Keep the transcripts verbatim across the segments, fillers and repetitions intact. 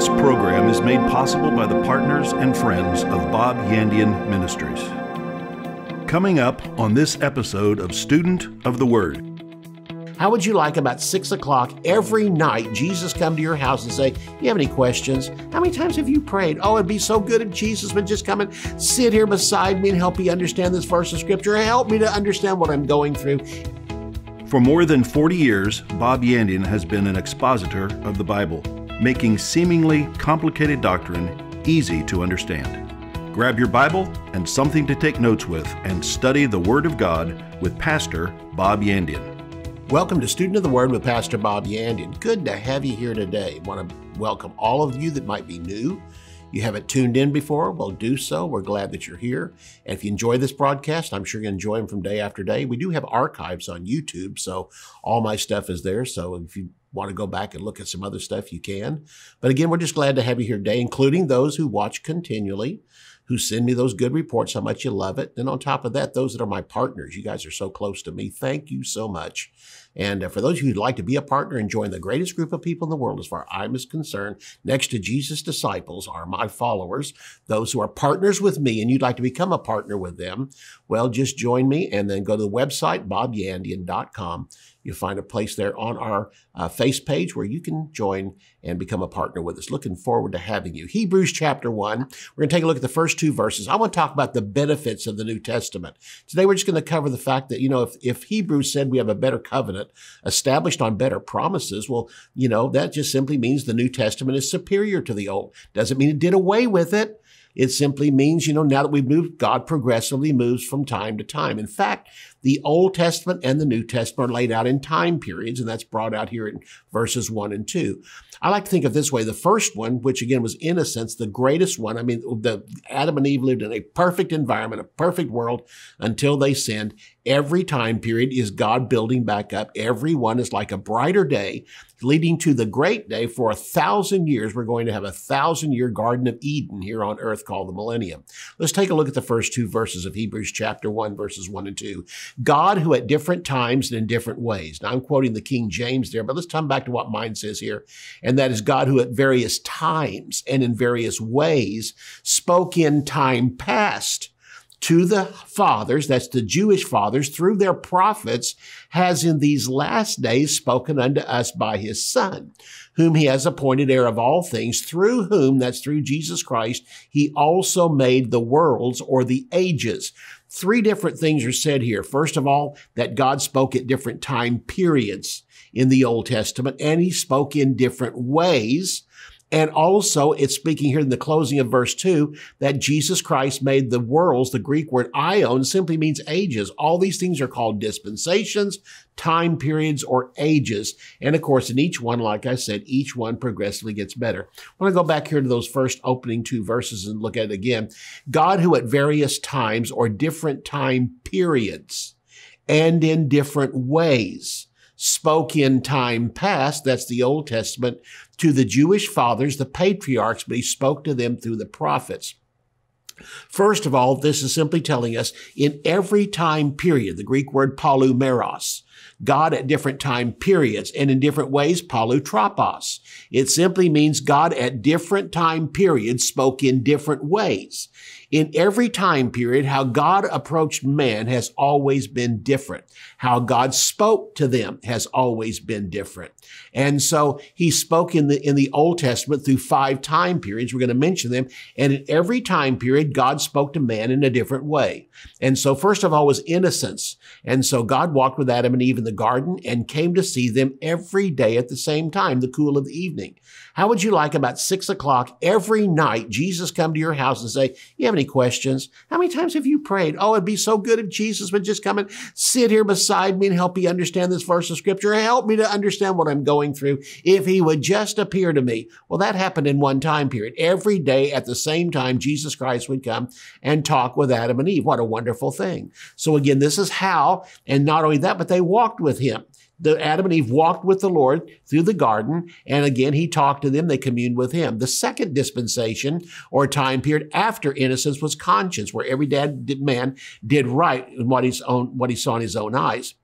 This program is made possible by the partners and friends of Bob Yandian Ministries. Coming up on this episode of Student of the Word. How would you like about six o'clock every night, Jesus come to your house and say, you have any questions? How many times have you prayed? Oh, it'd be so good if Jesus would just come and sit here beside me and help me understand this verse of scripture. Help me to understand what I'm going through. For more than forty years, Bob Yandian has been an expositor of the Bible, making seemingly complicated doctrine easy to understand. Grab your Bible and something to take notes with and study the Word of God with Pastor Bob Yandian. Welcome to Student of the Word with Pastor Bob Yandian. Good to have you here today. I want to welcome all of you that might be new. You haven't tuned in before, well, do so. We're glad that you're here. And if you enjoy this broadcast, I'm sure you'll enjoy them from day after day. We do have archives on YouTube, so all my stuff is there. So if you want to go back and look at some other stuff, you can. But again, we're just glad to have you here today, including those who watch continually, who send me those good reports, how much you love it. Then on top of that, those that are my partners, you guys are so close to me. Thank you so much. And for those of you who'd like to be a partner and join the greatest group of people in the world, as far as I'm is concerned, next to Jesus' disciples are my followers, those who are partners with me, and you'd like to become a partner with them, well, just join me and then go to the website, bob yandian dot com. You'll find a place there on our uh, face page where you can join and become a partner with us. Looking forward to having you. Hebrews chapter one, we're going to take a look at the first two verses. I want to talk about the benefits of the New Testament. Today, we're just going to cover the fact that, you know, if, if Hebrews said we have a better covenant established on better promises, well, you know, that just simply means the New Testament is superior to the Old. Doesn't mean it did away with it. It simply means, you know, now that we've moved, God progressively moves from time to time. In fact, the Old Testament and the New Testament are laid out in time periods, and that's brought out here in verses one and two. I like to think of this way. The first one, which again was in a sense the greatest one. I mean, the Adam and Eve lived in a perfect environment, a perfect world until they sinned. Every time period is God building back up. Every one is like a brighter day, leading to the great day. For a thousand years, we're going to have a thousand year Garden of Eden here on earth called the millennium. Let's take a look at the first two verses of Hebrews chapter one, verses one and two. God, who at different times and in different ways. Now, I'm quoting the King James there, but let's come back to what mine says here. And that is God, who at various times and in various ways spoke in time past to the fathers, that's the Jewish fathers, through their prophets, has in these last days spoken unto us by his Son, whom he has appointed heir of all things, through whom, that's through Jesus Christ, he also made the worlds or the ages. Three different things are said here. First of all, that God spoke at different time periods in the Old Testament, and he spoke in different ways. And also, it's speaking here in the closing of verse two, that Jesus Christ made the worlds. The Greek word aion simply means ages. All these things are called dispensations, time periods, or ages. And of course, in each one, like I said, each one progressively gets better. I want to go back here to those first opening two verses and look at it again. God, who at various times or different time periods and in different ways spoke in time past, that's the Old Testament, to the Jewish fathers, the patriarchs, but he spoke to them through the prophets. First of all, this is simply telling us in every time period, the Greek word palumeros, God at different time periods, and in different ways, palutropas. It simply means God at different time periods spoke in different ways. In every time period, how God approached man has always been different. How God spoke to them has always been different. And so he spoke in the, in the Old Testament through five time periods. We're going to mention them. And in every time period, God spoke to man in a different way. And so first of all was innocence. And so God walked with Adam and Eve in the garden and came to see them every day at the same time, the cool of the evening. How would you like about six o'clock every night, Jesus come to your house and say, you have any questions? How many times have you prayed? Oh, it'd be so good if Jesus would just come and sit here beside me and help me understand this verse of scripture. Help me to understand what I'm going through. If he would just appear to me. Well, that happened in one time period. Every day at the same time, Jesus Christ would come and talk with Adam and Eve. What a wonderful thing. So again, this is how, and not only that, but they walked with him. The Adam and Eve walked with the Lord through the garden. And again, he talked to them. They communed with him. The second dispensation or time period after innocence was conscience, where every dad, man did right in what, his own, what he saw in his own eyes.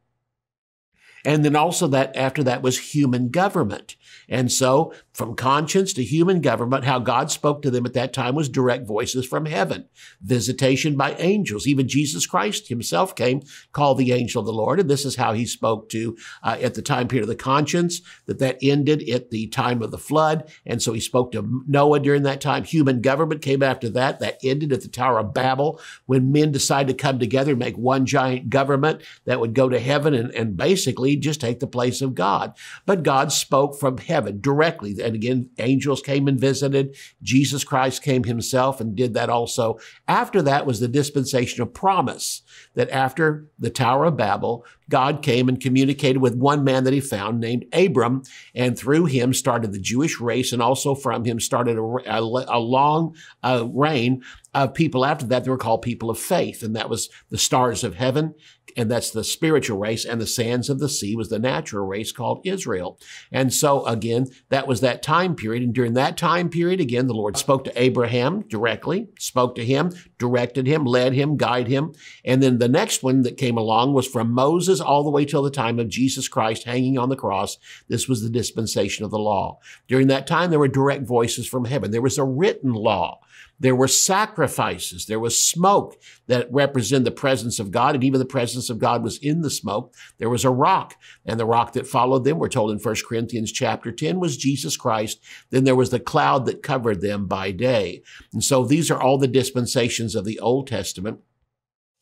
And then also that after that was human government. And so from conscience to human government, how God spoke to them at that time was direct voices from heaven, visitation by angels. Even Jesus Christ himself came, called the angel of the Lord. And this is how he spoke to, uh, at the time period of the conscience, that that ended at the time of the flood. And so he spoke to Noah during that time. Human government came after that. That ended at the Tower of Babel, when men decided to come together and make one giant government that would go to heaven and, and basically just take the place of God. But God spoke from heaven directly. And again, angels came and visited. Jesus Christ came himself and did that also. After that was the dispensation of promise, that after the Tower of Babel, God came and communicated with one man that he found named Abram, and through him started the Jewish race, and also from him started a, a, a long uh, reign of people after that. They were called people of faith, and that was the stars of heaven, and that's the spiritual race, and the sands of the sea was the natural race called Israel. And so again, that was that time period. And during that time period, again, the Lord spoke to Abraham directly, spoke to him, directed him, led him, guided him. And then the next one that came along was from Moses all the way till the time of Jesus Christ hanging on the cross. This was the dispensation of the law. During that time, there were direct voices from heaven. There was a written law. There were sacrifices. There was smoke that represented the presence of God, and even the presence of God was in the smoke. There was a rock, and the rock that followed them, we're told in First Corinthians chapter ten, was Jesus Christ. Then there was the cloud that covered them by day. And so these are all the dispensations of the Old Testament.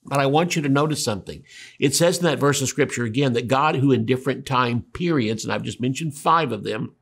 But I want you to notice something. It says in that verse of scripture again that God, who in different time periods, and I've just mentioned five of them,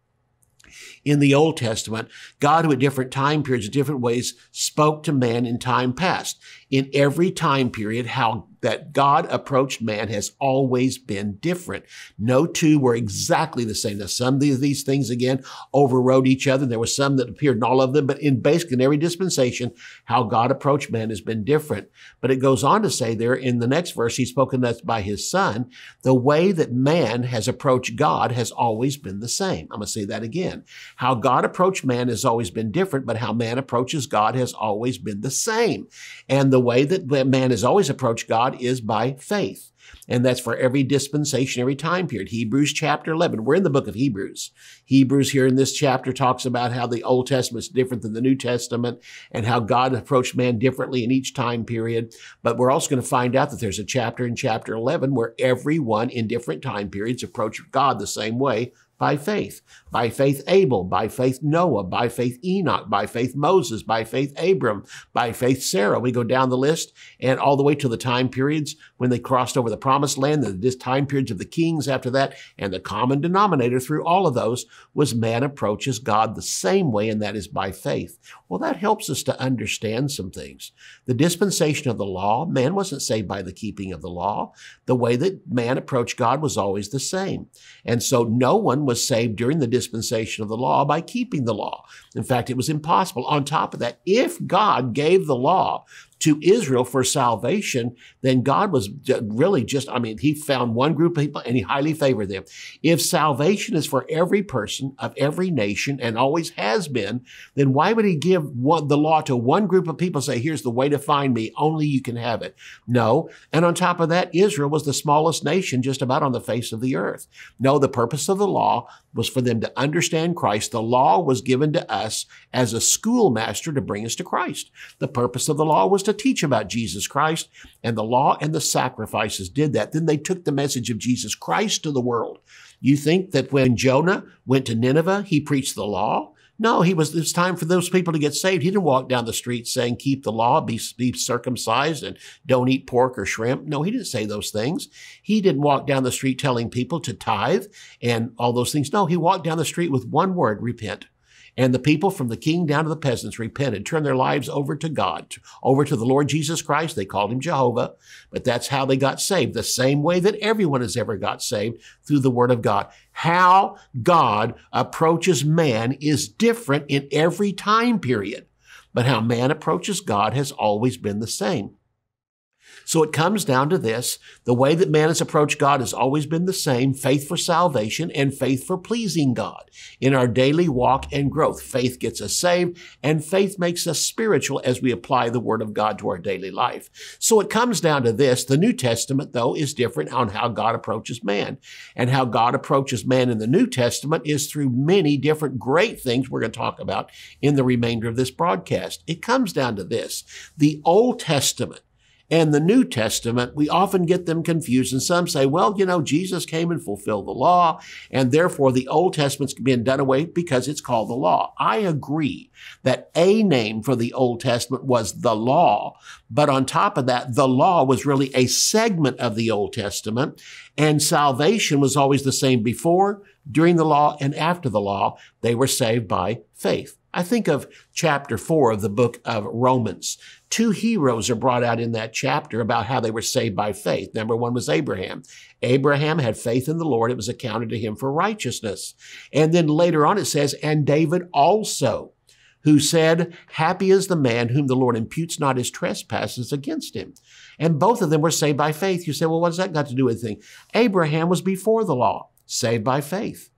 in the Old Testament, God, who at different time periods, different ways, spoke to man in time past. In every time period, how that God approached man has always been different. No two were exactly the same. Now, some of these things, again, overrode each other. There were some that appeared in all of them, but in basically in every dispensation, how God approached man has been different. But it goes on to say there in the next verse, he's spoken to us by his son. The way that man has approached God has always been the same. I'm going to say that again. How God approached man has always been different, but how man approaches God has always been the same. And the way that man has always approached God is by faith. And that's for every dispensation, every time period. Hebrews chapter eleven. We're in the book of Hebrews. Hebrews here in this chapter talks about how the Old Testament is different than the New Testament and how God approached man differently in each time period. But we're also going to find out that there's a chapter in chapter eleven where everyone in different time periods approached God the same way, by faith. By faith Abel, by faith Noah, by faith Enoch, by faith Moses, by faith Abram, by faith Sarah. We go down the list and all the way to the time periods when they crossed over the promised land, the time periods of the kings after that, and the common denominator through all of those was man approaches God the same way, and that is by faith. Well, that helps us to understand some things. The dispensation of the law, man wasn't saved by the keeping of the law. The way that man approached God was always the same. And so no one was was saved during the dispensation of the law by keeping the law. In fact, it was impossible. On top of that, if God gave the law to Israel for salvation, then God was really just, I mean, he found one group of people and he highly favored them. If salvation is for every person of every nation and always has been, then why would he give one, the law to one group of people, say, here's the way to find me, only you can have it? No. And on top of that, Israel was the smallest nation just about on the face of the earth. No, the purpose of the law was for them to understand Christ. The law was given to us as a schoolmaster to bring us to Christ. The purpose of the law was to teach about Jesus Christ, and the law and the sacrifices did that. Then they took the message of Jesus Christ to the world. You think that when Jonah went to Nineveh, he preached the law? No, he was, it's time for those people to get saved. He didn't walk down the street saying, keep the law, be, be circumcised, and don't eat pork or shrimp. No, he didn't say those things. He didn't walk down the street telling people to tithe and all those things. No, he walked down the street with one word, repent. And the people from the king down to the peasants repented, turned their lives over to God, over to the Lord Jesus Christ. They called him Jehovah, but that's how they got saved, the same way that everyone has ever got saved, through the word of God. How God approaches man is different in every time period, but how man approaches God has always been the same. So it comes down to this. The way that man has approached God has always been the same, faith for salvation and faith for pleasing God. In our daily walk and growth, faith gets us saved and faith makes us spiritual as we apply the Word of God to our daily life. So it comes down to this. The New Testament, though, is different on how God approaches man. And how God approaches man in the New Testament is through many different great things we're going to talk about in the remainder of this broadcast. It comes down to this. The Old Testament and the New Testament, we often get them confused. And some say, well, you know, Jesus came and fulfilled the law, and therefore the Old Testament's been done away because it's called the law. I agree that a name for the Old Testament was the law. But on top of that, the law was really a segment of the Old Testament, and salvation was always the same before, during the law, and after the law. They were saved by faith. I think of chapter four of the book of Romans. Two heroes are brought out in that chapter about how they were saved by faith. Number one was Abraham. Abraham had faith in the Lord. It was accounted to him for righteousness. And then later on it says, and David also, who said, happy is the man whom the Lord imputes not his trespasses against him. And both of them were saved by faith. You say, well, what does that got to do with anything? Abraham was before the law, saved by faith.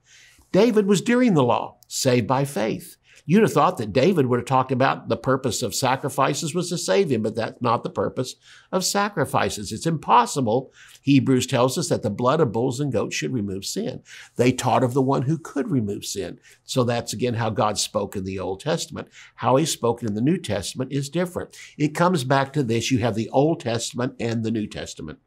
David was during the law, saved by faith. You'd have thought that David would have talked about the purpose of sacrifices was to save him, but that's not the purpose of sacrifices. It's impossible. Hebrews tells us that the blood of bulls and goats should remove sin. They taught of the one who could remove sin. So that's, again, how God spoke in the Old Testament. How he's spoken in the New Testament is different. It comes back to this. You have the Old Testament and the New Testament.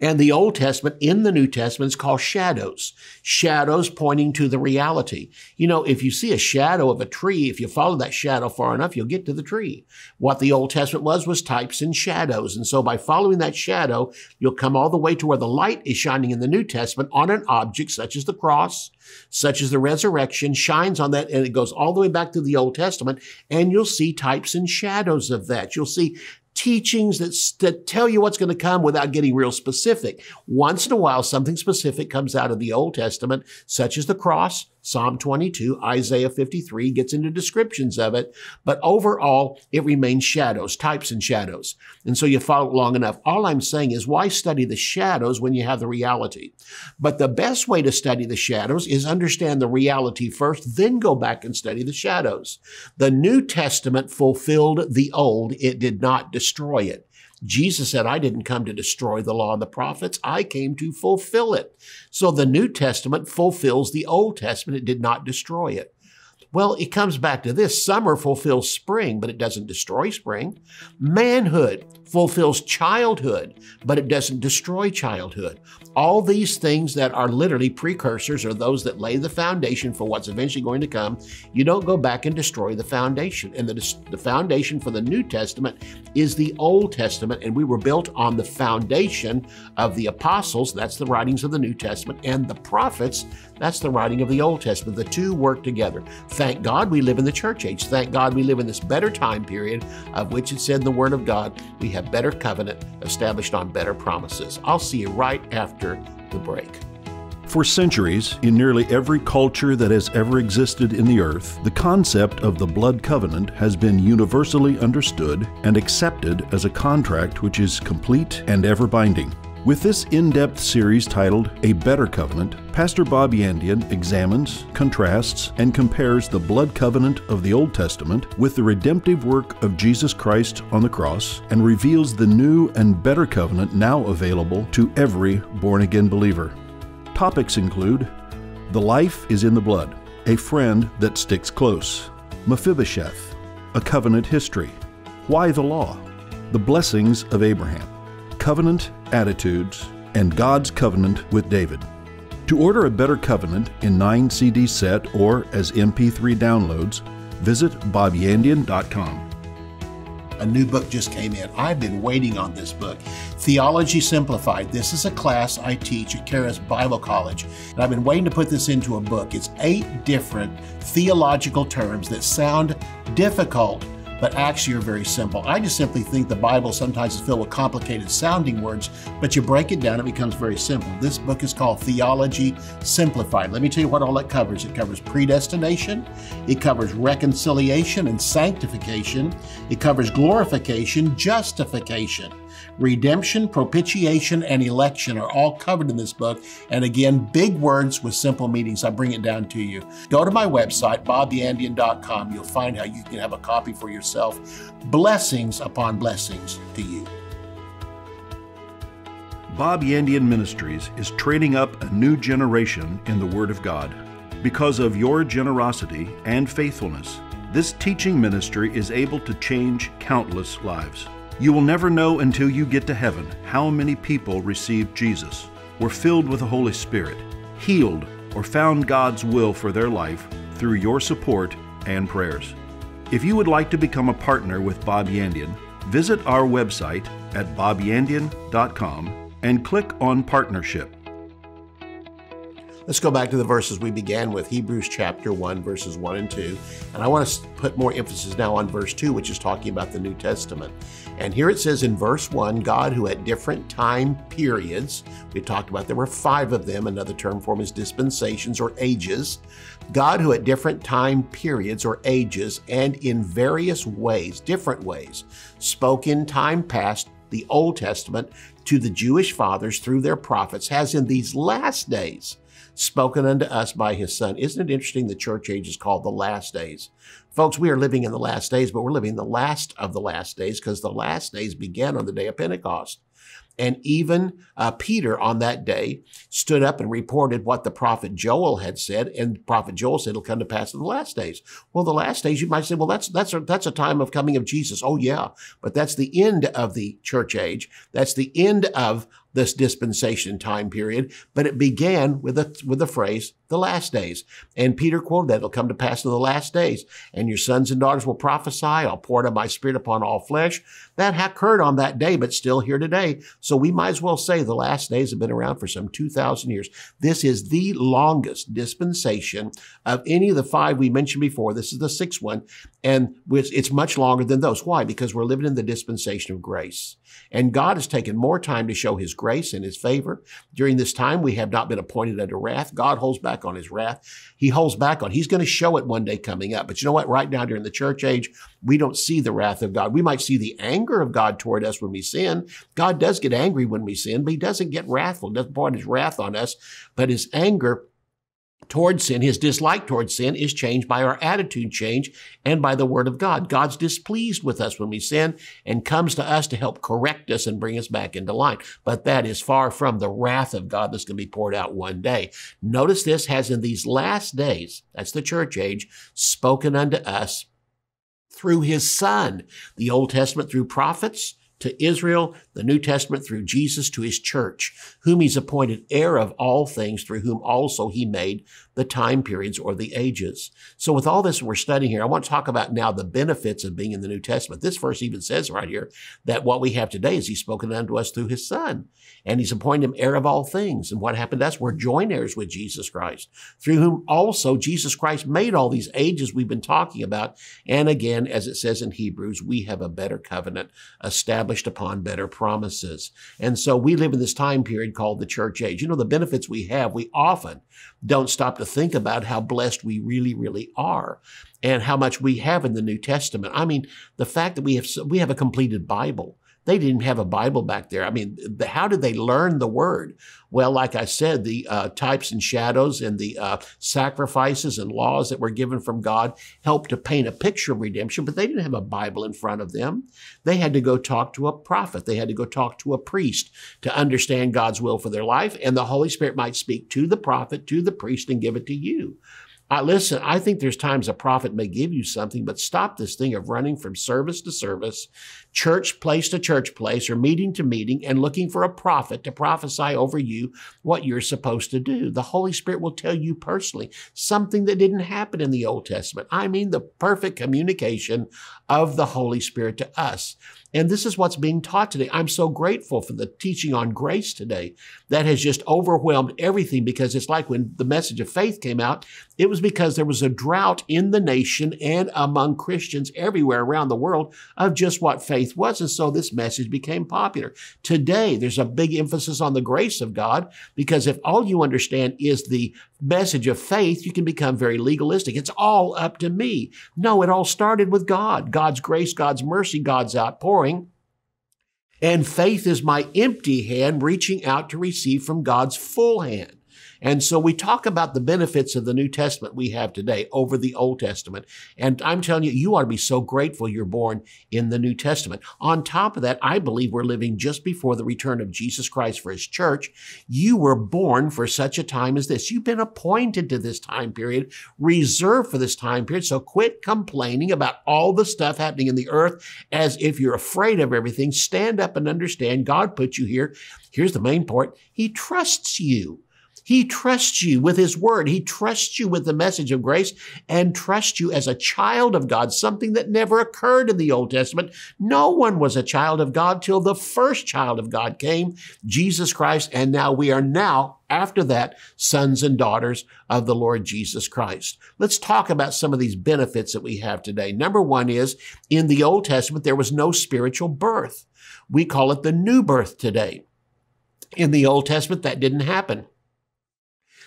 And the Old Testament in the New Testament is called shadows. Shadows pointing to the reality. You know, if you see a shadow of a tree, if you follow that shadow far enough, you'll get to the tree. What the Old Testament was, was types and shadows. And so by following that shadow, you'll come all the way to where the light is shining in the New Testament on an object such as the cross, such as the resurrection, shines on that, and it goes all the way back to the Old Testament, and you'll see types and shadows of that. You'll see teachings that, that tell you what's going to come without getting real specific. Once in a while, something specific comes out of the Old Testament, such as the cross, Psalm twenty-two, Isaiah fifty-three, gets into descriptions of it. But overall, it remains shadows, types and shadows. And so you follow it long enough. All I'm saying is, why study the shadows when you have the reality? But the best way to study the shadows is understand the reality first, then go back and study the shadows. The New Testament fulfilled the Old. It did not destroy it. Jesus said, I didn't come to destroy the law and the prophets. I came to fulfill it. So the New Testament fulfills the Old Testament. It did not destroy it. Well, it comes back to this. Summer fulfills spring, but it doesn't destroy spring. Manhood fulfills childhood, but it doesn't destroy childhood. All these things that are literally precursors are those that lay the foundation for what's eventually going to come. You don't go back and destroy the foundation. And the, the foundation for the New Testament is the Old Testament, and we were built on the foundation of the apostles. That's the writings of the New Testament, and the prophets. That's the writing of the Old Testament. The two work together. Thank God we live in the church age. Thank God we live in this better time period, of which it said in the Word of God, we have better covenant established on better promises. I'll see you right after the break. For centuries, in nearly every culture that has ever existed in the earth, the concept of the blood covenant has been universally understood and accepted as a contract which is complete and ever-binding. With this in-depth series titled A Better Covenant, Pastor Bob Yandian examines, contrasts, and compares the blood covenant of the Old Testament with the redemptive work of Jesus Christ on the cross, and reveals the new and better covenant now available to every born-again believer. Topics include The Life is in the Blood, A Friend that Sticks Close, Mephibosheth, A Covenant History, Why the Law, The Blessings of Abraham, Covenant Attitudes, and God's Covenant with David. To order A Better Covenant in nine C D set or as M P three downloads, visit bob yandian dot com. A new book just came in. I've been waiting on this book. Theology Simplified. This is a class I teach at Karis Bible College, and I've been waiting to put this into a book. It's eight different theological terms that sound difficult, but actually are very simple. I just simply think the Bible sometimes is filled with complicated sounding words, but you break it down, it becomes very simple. This book is called Theology Simplified. Let me tell you what all it covers. It covers predestination, it covers reconciliation and sanctification, it covers glorification, justification, Redemption, propitiation, and election are all covered in this book. And again, big words with simple meanings. I bring it down to you. Go to my website, bob yandian dot com. You'll find how you can have a copy for yourself. Blessings upon blessings to you. Bob Yandian Ministries is training up a new generation in the Word of God. Because of your generosity and faithfulness, this teaching ministry is able to change countless lives. You will never know until you get to heaven how many people received Jesus, were filled with the Holy Spirit, healed, or found God's will for their life through your support and prayers. If you would like to become a partner with Bob Yandian, visit our website at bob yandian dot com and click on Partnership. Let's go back to the verses we began with, Hebrews chapter one, verses one and two. And I want to put more emphasis now on verse two, which is talking about the New Testament. And here it says in verse one, God, who at different time periods, we talked about there were five of them, another term for them is dispensations or ages. God, who at different time periods or ages and in various ways, different ways, spoke in time past, the Old Testament, to the Jewish fathers through their prophets, has in these last days spoken unto us by his Son. Isn't it interesting the church age is called the last days? Folks, we are living in the last days, but we're living the last of the last days because the last days began on the day of Pentecost. And even uh, Peter on that day stood up and reported what the prophet Joel had said, and prophet Joel said, it'll come to pass in the last days. Well, the last days, you might say, well, that's, that's, a, that's a time of coming of Jesus. Oh yeah, but that's the end of the church age. That's the end of this dispensation time period, but it began with a, with the phrase, the last days. And Peter quoted that, it'll come to pass in the last days, and your sons and daughters will prophesy, I'll pour out my spirit upon all flesh. That occurred on that day, but still here today. So we might as well say the last days have been around for some two thousand years. This is the longest dispensation of any of the five we mentioned before. This is the sixth one, and it's much longer than those. Why? Because we're living in the dispensation of grace. And God has taken more time to show his grace and his favor. During this time, we have not been appointed unto wrath. God holds back on his wrath. He holds back on, he's going to show it one day coming up. But you know what? Right now during the church age, we don't see the wrath of God. We might see the anger of God toward us when we sin. God does get angry when we sin, but he doesn't get wrathful. He doesn't pour out his wrath on us, but his anger towards sin, his dislike towards sin is changed by our attitude change and by the word of God. God's displeased with us when we sin and comes to us to help correct us and bring us back into line. But that is far from the wrath of God that's going to be poured out one day. Notice this, has in these last days, that's the church age, spoken unto us through his Son. The Old Testament through prophets to Israel, the New Testament through Jesus to his church, whom he's appointed heir of all things, through whom also he made the time periods or the ages. So with all this we're studying here, I want to talk about now the benefits of being in the New Testament. This verse even says right here that what we have today is he's spoken unto us through his Son, and he's appointed him heir of all things. And what happened to us? We're joint heirs with Jesus Christ, through whom also Jesus Christ made all these ages we've been talking about. And again, as it says in Hebrews, we have a better covenant established upon better promises. And so we live in this time period called the church age. You know, the benefits we have, we often don't stop to think about how blessed we really, really are and how much we have in the New Testament. I mean, the fact that we have, we have a completed Bible. They didn't have a Bible back there. I mean, the, how did they learn the word? Well, like I said, the uh, types and shadows and the uh, sacrifices and laws that were given from God helped to paint a picture of redemption, but they didn't have a Bible in front of them. They had to go talk to a prophet. They had to go talk to a priest to understand God's will for their life, and the Holy Spirit might speak to the prophet, to the priest, and give it to you. Uh, listen, I think there's times a prophet may give you something, but stop this thing of running from service to service, church place to church place, or meeting to meeting, and looking for a prophet to prophesy over you what you're supposed to do. The Holy Spirit will tell you personally something that didn't happen in the Old Testament. I mean, the perfect communication of the Holy Spirit to us. And this is what's being taught today. I'm so grateful for the teaching on grace today that has just overwhelmed everything, because it's like when the message of faith came out, it was because there was a drought in the nation and among Christians everywhere around the world of just what faith was. And so this message became popular. Today, there's a big emphasis on the grace of God, because if all you understand is the message of faith, you can become very legalistic. It's all up to me. No, it all started with God, God's grace, God's mercy, God's outpouring. And faith is my empty hand reaching out to receive from God's full hand. And so we talk about the benefits of the New Testament we have today over the Old Testament. And I'm telling you, you ought to be so grateful you're born in the New Testament. On top of that, I believe we're living just before the return of Jesus Christ for his church. You were born for such a time as this. You've been appointed to this time period, reserved for this time period. So quit complaining about all the stuff happening in the earth as if you're afraid of everything. Stand up and understand God put you here. Here's the main part. He trusts you. He trusts you with his word. He trusts you with the message of grace and trusts you as a child of God, something that never occurred in the Old Testament. No one was a child of God till the first child of God came, Jesus Christ. And now we are now, after that, sons and daughters of the Lord Jesus Christ. Let's talk about some of these benefits that we have today. Number one is in the Old Testament, there was no spiritual birth. We call it the new birth today. In the Old Testament, that didn't happen.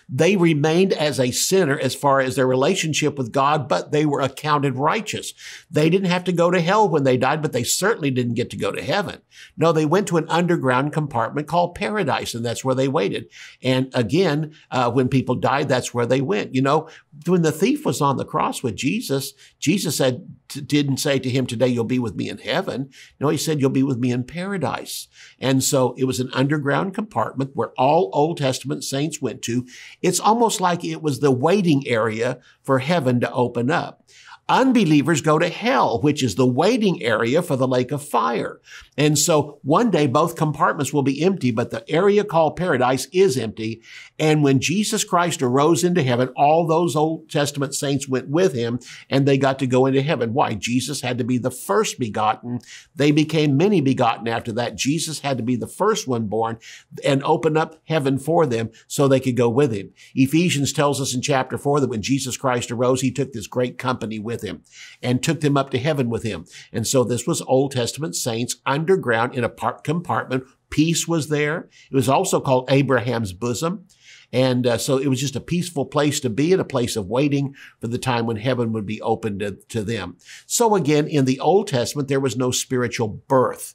They remained as a sinner as far as their relationship with God, but they were accounted righteous. They didn't have to go to hell when they died, but they certainly didn't get to go to heaven. No, they went to an underground compartment called paradise, and that's where they waited. And again, uh, when people died, that's where they went. You know, when the thief was on the cross with Jesus, Jesus said, didn't say to him, today you'll be with me in heaven. No, he said, you'll be with me in paradise. And so it was an underground compartment where all Old Testament saints went to. It's almost like it was the waiting area for heaven to open up. Unbelievers go to hell, which is the waiting area for the lake of fire. And so one day both compartments will be empty, but the area called paradise is empty. And when Jesus Christ arose into heaven, all those Old Testament saints went with him and they got to go into heaven. Why? Jesus had to be the first begotten. They became many begotten after that. Jesus had to be the first one born and open up heaven for them so they could go with him. Ephesians tells us in chapter four that when Jesus Christ arose, he took this great company with him. him and took them up to heaven with him. And so this was Old Testament saints underground in a part compartment. Peace was there. It was also called Abraham's bosom. And uh, so it was just a peaceful place to be, in a place of waiting for the time when heaven would be opened to, to them. So again, in the Old Testament, there was no spiritual birth.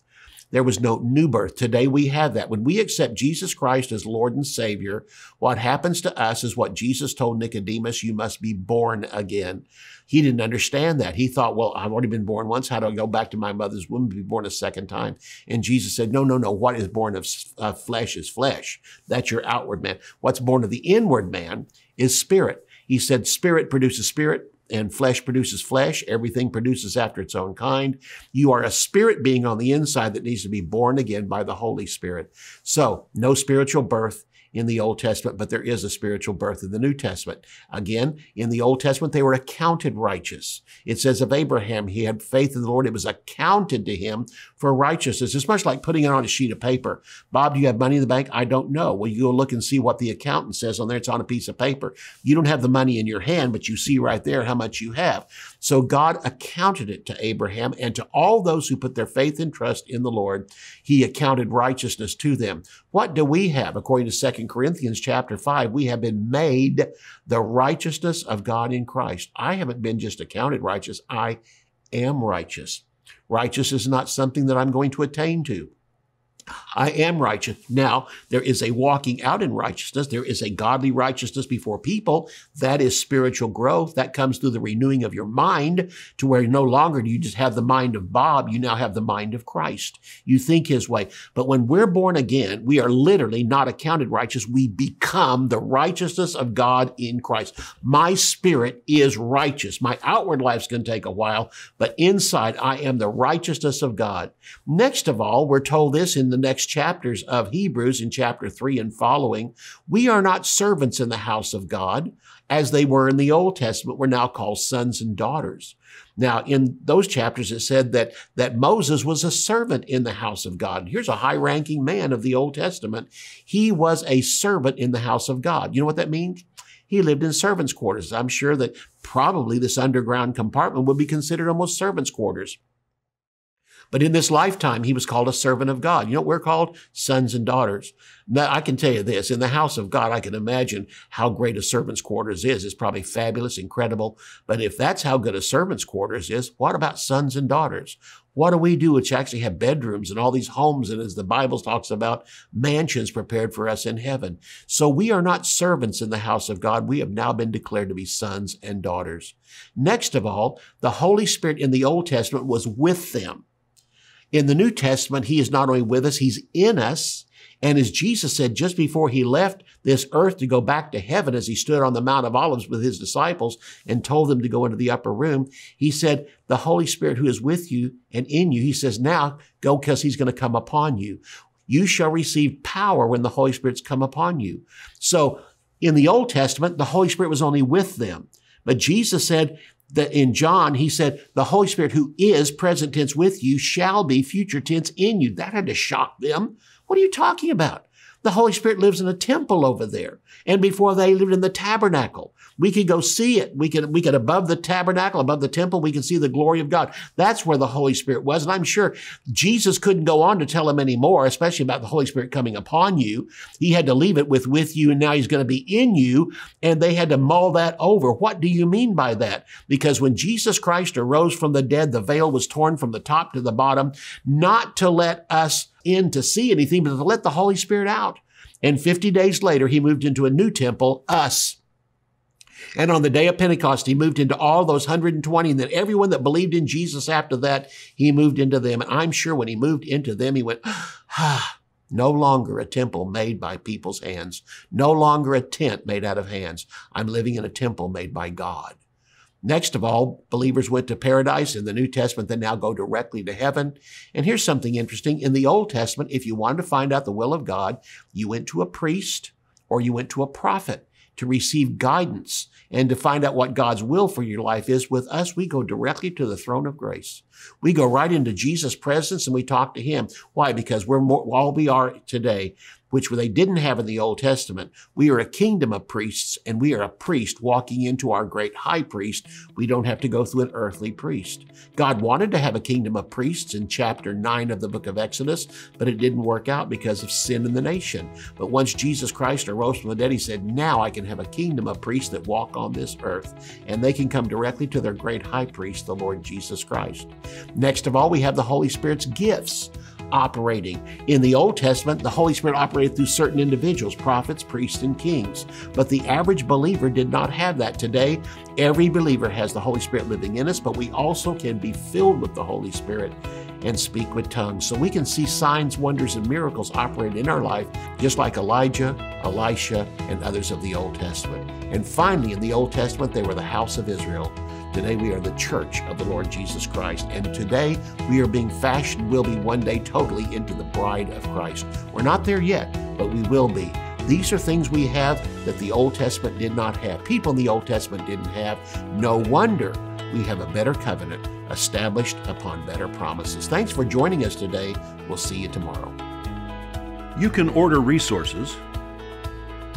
There was no new birth. Today we have that. When we accept Jesus Christ as Lord and Savior, what happens to us is what Jesus told Nicodemus, you must be born again. He didn't understand that. He thought, well, I've already been born once. How do I go back to my mother's womb to be born a second time? And Jesus said, no, no, no. What is born of uh, flesh is flesh. That's your outward man. What's born of the inward man is spirit. He said, spirit produces spirit, and flesh produces flesh. Everything produces after its own kind. You are a spirit being on the inside that needs to be born again by the Holy Spirit. So no spiritual birth in the Old Testament, but there is a spiritual birth in the New Testament. Again, in the Old Testament, they were accounted righteous. It says of Abraham, he had faith in the Lord. It was accounted to him for righteousness. It's much like putting it on a sheet of paper. Bob, do you have money in the bank? I don't know. Well, you go look and see what the accountant says on there. It's on a piece of paper. You don't have the money in your hand, but you see right there how much you have. So God accounted it to Abraham and to all those who put their faith and trust in the Lord. He accounted righteousness to them. What do we have? According to Second Corinthians chapter five, we have been made the righteousness of God in Christ. I haven't been just accounted righteous. I am righteous. Righteous is not something that I'm going to attain to. I am righteous. Now, there is a walking out in righteousness. There is a godly righteousness before people. That is spiritual growth. That comes through the renewing of your mind to where no longer do you just have the mind of Bob. You now have the mind of Christ. You think his way. But when we're born again, we are literally not accounted righteous. We become the righteousness of God in Christ. My spirit is righteous. My outward life's going to take a while, but inside I am the righteousness of God. Next of all, we're told this in the next chapters of Hebrews, in chapter three and following, we are not servants in the house of God as they were in the Old Testament. We're now called sons and daughters. Now, in those chapters, it said that, that Moses was a servant in the house of God. Here's a high-ranking man of the Old Testament. He was a servant in the house of God. You know what that means? He lived in servants' quarters. I'm sure that probably this underground compartment would be considered almost servants' quarters. But in this lifetime, he was called a servant of God. You know what we're called? Sons and daughters. Now, I can tell you this, in the house of God, I can imagine how great a servant's quarters is. It's probably fabulous, incredible. But if that's how good a servant's quarters is, what about sons and daughters? What do we do which actually have bedrooms and all these homes, and as the Bible talks about, mansions prepared for us in heaven? So we are not servants in the house of God. We have now been declared to be sons and daughters. Next of all, the Holy Spirit in the Old Testament was with them. In the New Testament, he is not only with us, he's in us. And as Jesus said just before he left this earth to go back to heaven, as he stood on the Mount of Olives with his disciples and told them to go into the upper room, he said, the Holy Spirit who is with you and in you, he says, now go, because he's going to come upon you. You shall receive power when the Holy Spirit's come upon you. So in the Old Testament, the Holy Spirit was only with them. But Jesus said, that in John, he said, the Holy Spirit who is present tense with you shall be future tense in you. That had to shock them. What are you talking about? The Holy Spirit lives in a temple over there. And before they lived in the tabernacle, we could go see it. We could, we could above the tabernacle, above the temple, we could see the glory of God. That's where the Holy Spirit was. And I'm sure Jesus couldn't go on to tell them any more, especially about the Holy Spirit coming upon you. He had to leave it with with you, and now he's going to be in you. And they had to mull that over. What do you mean by that? Because when Jesus Christ arose from the dead, the veil was torn from the top to the bottom, not to let us in to see anything, but to let the Holy Spirit out. And fifty days later, he moved into a new temple, us. And on the day of Pentecost, he moved into all those one hundred twenty, and then everyone that believed in Jesus after that, he moved into them. And I'm sure when he moved into them, he went, ah, no longer a temple made by people's hands, no longer a tent made out of hands. I'm living in a temple made by God. Next of all, believers went to paradise in the New Testament. They now go directly to heaven. And here's something interesting. In the Old Testament, if you wanted to find out the will of God, you went to a priest or you went to a prophet to receive guidance and to find out what God's will for your life is. With us, we go directly to the throne of grace. We go right into Jesus' presence and we talk to him. Why? Because we're more, all we are today, which they didn't have in the Old Testament. We are a kingdom of priests, and we are a priest walking into our great high priest. We don't have to go through an earthly priest. God wanted to have a kingdom of priests in chapter nine of the book of Exodus, but it didn't work out because of sin in the nation. But once Jesus Christ arose from the dead, he said, now I can have a kingdom of priests that walk on this earth, and they can come directly to their great high priest, the Lord Jesus Christ. Next of all, we have the Holy Spirit's gifts operating. In the Old Testament, the Holy Spirit operated through certain individuals, prophets, priests, and kings. But the average believer did not have that. Today, every believer has the Holy Spirit living in us, but we also can be filled with the Holy Spirit and speak with tongues. So we can see signs, wonders, and miracles operate in our life, just like Elijah, Elisha, and others of the Old Testament. And finally, in the Old Testament, they were the house of Israel. Today, we are the church of the Lord Jesus Christ. And today, we are being fashioned, will be one day totally into the bride of Christ. We're not there yet, but we will be. These are things we have that the Old Testament did not have. People in the Old Testament didn't have. No wonder we have a better covenant established upon better promises. Thanks for joining us today. We'll see you tomorrow. You can order resources,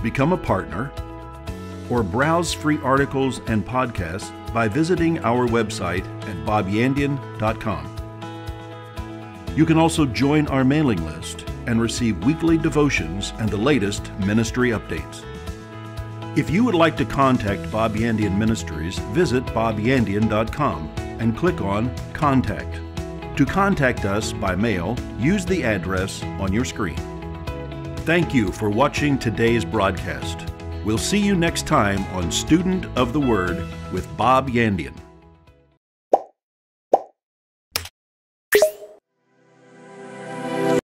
become a partner, or browse free articles and podcasts by visiting our website at bob yandian dot com. You can also join our mailing list and receive weekly devotions and the latest ministry updates. If you would like to contact Bob Yandian Ministries, visit bob yandian dot com and click on Contact. To contact us by mail, use the address on your screen. Thank you for watching today's broadcast. We'll see you next time on Student of the Word with Bob Yandian.